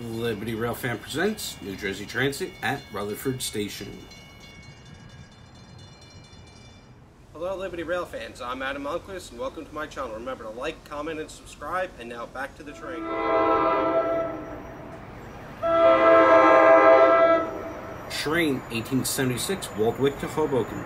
Liberty Rail Fan presents New Jersey Transit at Rutherford Station. Hello Liberty Rail fans, I'm Adam Unquist and welcome to my channel. Remember to like, comment, and subscribe, and now back to the train. Train 1876, Waldwick to Hoboken.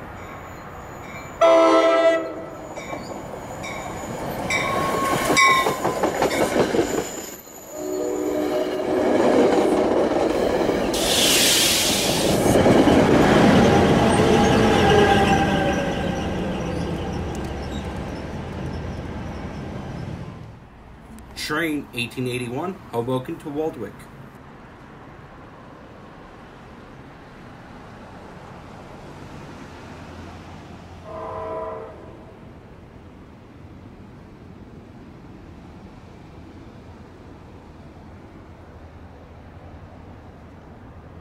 Train 1881, Hoboken to Waldwick. Train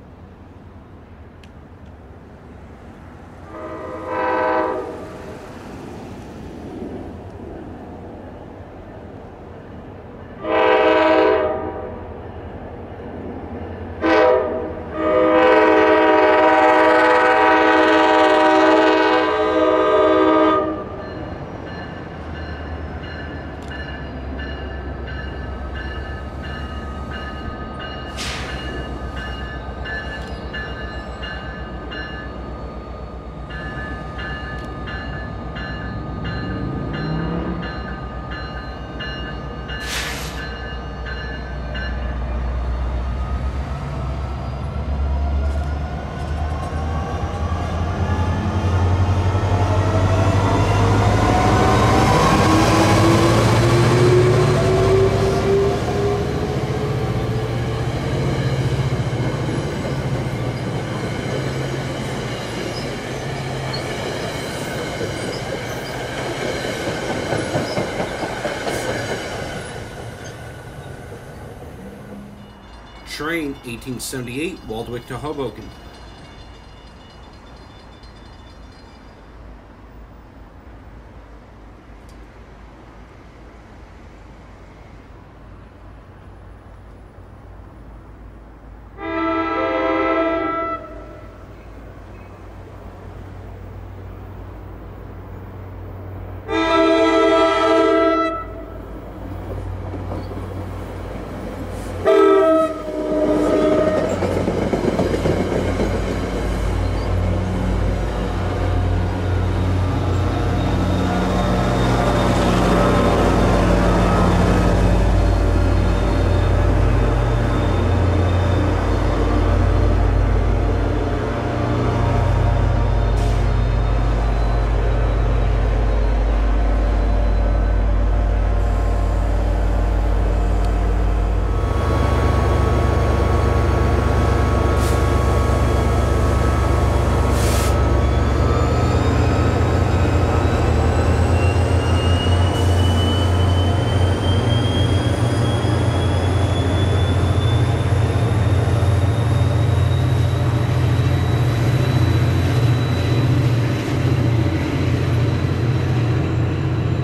1878, Waldwick to Hoboken.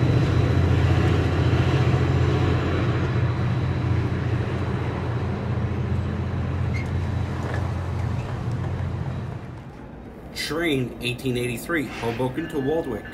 Train 1883, Hoboken to Waldwick.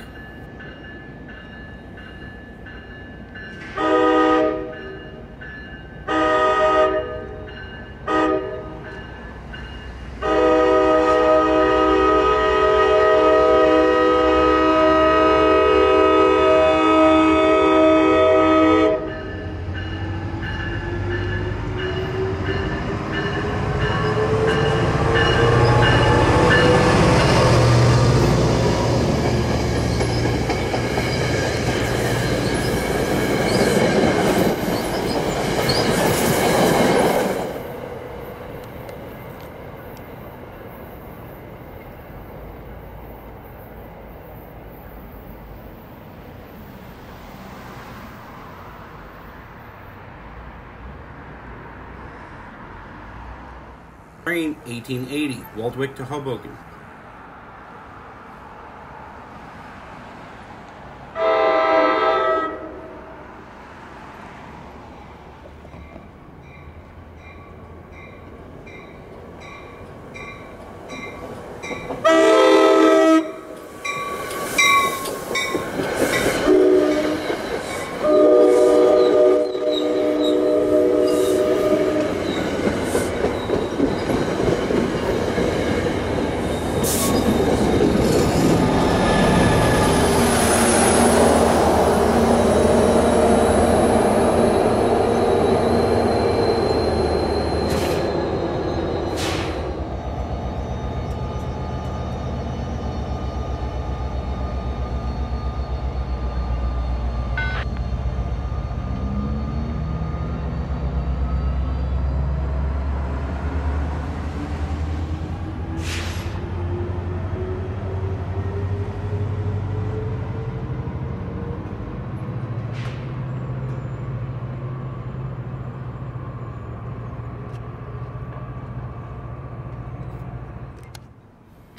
Train 1880, Waldwick to Hoboken.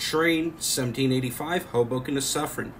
train 1785 Hoboken to Suffren.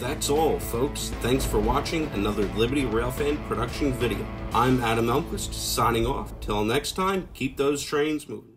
That's all, folks. Thanks for watching another Liberty Railfan production video. I'm Adam Unquist, signing off. Till next time, keep those trains moving.